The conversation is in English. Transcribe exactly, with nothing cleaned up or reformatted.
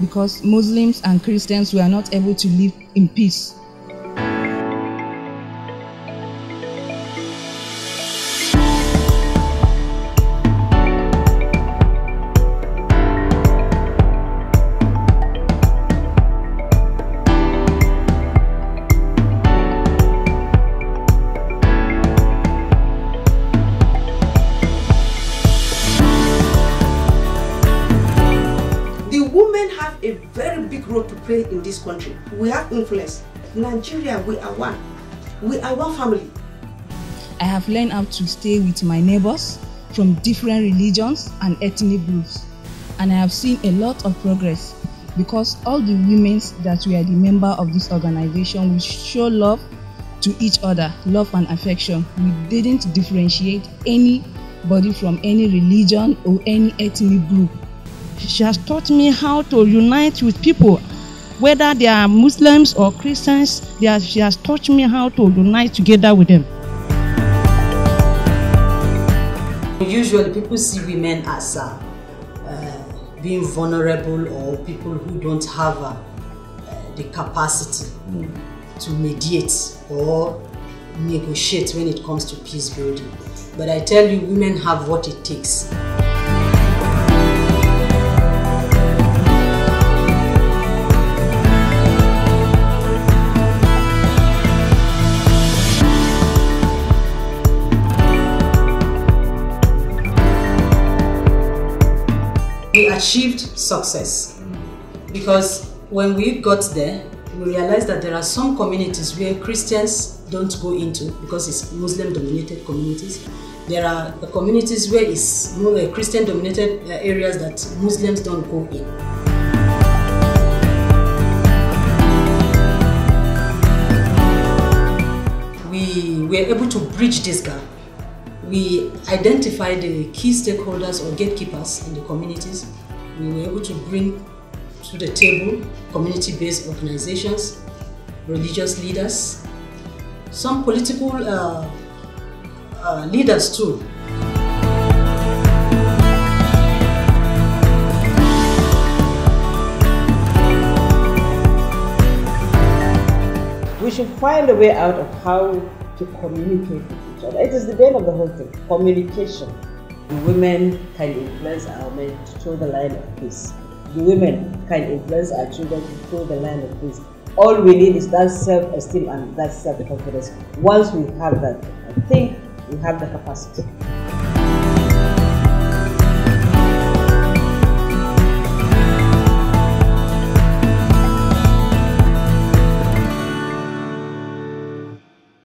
because Muslims and Christians were not able to live in peace. A very big role to play in this country. We have influence. Nigeria, we are one. We are one family. I have learned how to stay with my neighbors from different religions and ethnic groups. And I have seen a lot of progress because all the women that were the member of this organization, we show love to each other, love and affection. We didn't differentiate anybody from any religion or any ethnic group. She has taught me how to unite with people, whether they are Muslims or Christians. They are, she has taught me how to unite together with them. Usually people see women as uh, uh, being vulnerable or people who don't have uh, uh, the capacity mm. to mediate or negotiate when it comes to peace building. But I tell you, women have what it takes. We achieved success because when we got there, we realized that there are some communities where Christians don't go into because it's Muslim-dominated communities. There are the communities where it's Christian-dominated areas that Muslims don't go in. We were able to bridge this gap. We identified the key stakeholders or gatekeepers in the communities. We were able to bring to the table community-based organizations, religious leaders, some political uh, uh, leaders too. We should find a way out of how to communicate with each other. It is the bane of the whole thing, communication. Women can influence our men to toe the line of peace. The women can influence our children to toe the line of peace. All we need is that self-esteem and that self-confidence. Once we have that, I think we have the capacity.